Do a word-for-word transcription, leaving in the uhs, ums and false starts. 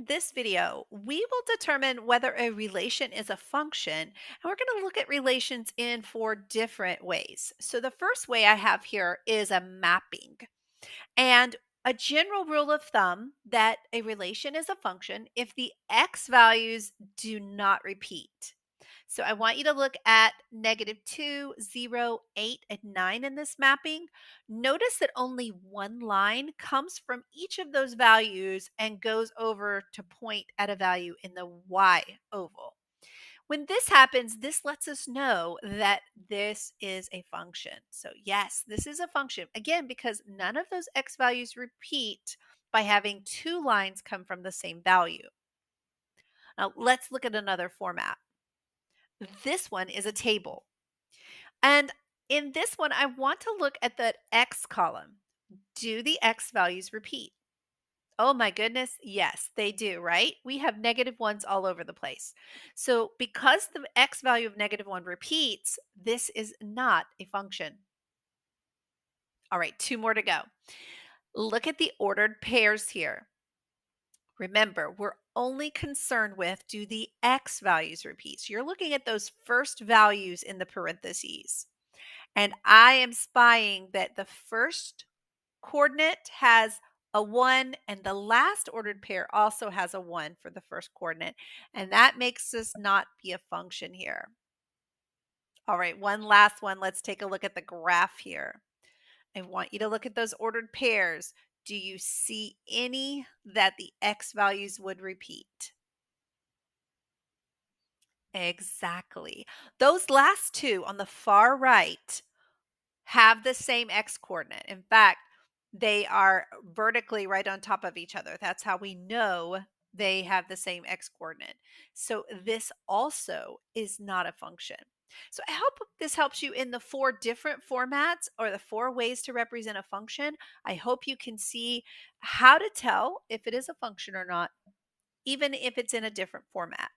In this video, we will determine whether a relation is a function, and we're going to look at relations in four different ways. So the first way I have here is a mapping. And a general rule of thumb that a relation is a function if the x values do not repeat. So I want you to look at negative two, zero, eight, and nine in this mapping. Notice that only one line comes from each of those values and goes over to point at a value in the y oval. When this happens, this lets us know that this is a function. So yes, this is a function. Again, because none of those x values repeat by having two lines come from the same value. Now let's look at another format. This one is a table. And in this one, I want to look at the x column. Do the x values repeat? Oh my goodness, yes, they do, right? We have negative ones all over the place. So because the x value of negative one repeats, this is not a function. All right, two more to go. Look at the ordered pairs here. Remember, we're only concerned with do the x values repeat. So you're looking at those first values in the parentheses. And I am spying that the first coordinate has a one and the last ordered pair also has a one for the first coordinate. And that makes this not be a function here. All right, one last one. Let's take a look at the graph here. I want you to look at those ordered pairs. Do you see any that the x values would repeat? Exactly. Those last two on the far right have the same x coordinate. In fact, they are vertically right on top of each other. That's how we know they have the same x coordinate. So this also is not a function. So I hope this helps you in the four different formats or the four ways to represent a function. I hope you can see how to tell if it is a function or not, even if it's in a different format.